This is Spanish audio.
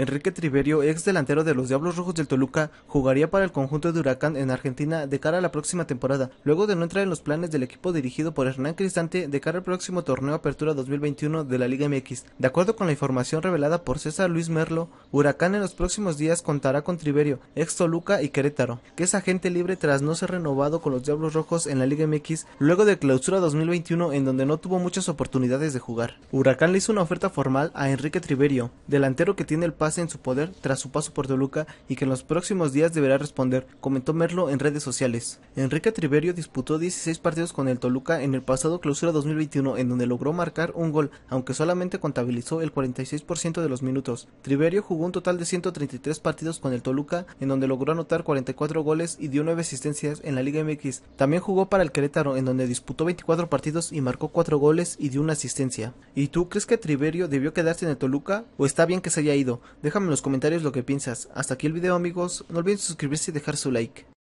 Enrique Triverio, ex delantero de los Diablos Rojos del Toluca, jugaría para el conjunto de Huracán en Argentina de cara a la próxima temporada, luego de no entrar en los planes del equipo dirigido por Hernán Cristante de cara al próximo torneo Apertura 2021 de la Liga MX. De acuerdo con la información revelada por César Luis Merlo, Huracán en los próximos días contará con Triverio, ex Toluca y Querétaro, que es agente libre tras no ser renovado con los Diablos Rojos en la Liga MX luego de Clausura 2021, en donde no tuvo muchas oportunidades de jugar. Huracán le hizo una oferta formal a Enrique Triverio, delantero que tiene el pase en su poder tras su paso por Toluca y que en los próximos días deberá responder, comentó Merlo en redes sociales. Enrique Triverio disputó 16 partidos con el Toluca en el pasado Clausura 2021, en donde logró marcar un gol, aunque solamente contabilizó el 46% de los minutos. Triverio jugó un total de 133 partidos con el Toluca, en donde logró anotar 44 goles y dio 9 asistencias en la Liga MX. También jugó para el Querétaro, en donde disputó 24 partidos y marcó 4 goles y dio una asistencia. ¿Y tú crees que Triverio debió quedarse en el Toluca o está bien que se haya ido? Déjame en los comentarios lo que piensas. Hasta aquí el video, amigos. No olviden suscribirse y dejar su like.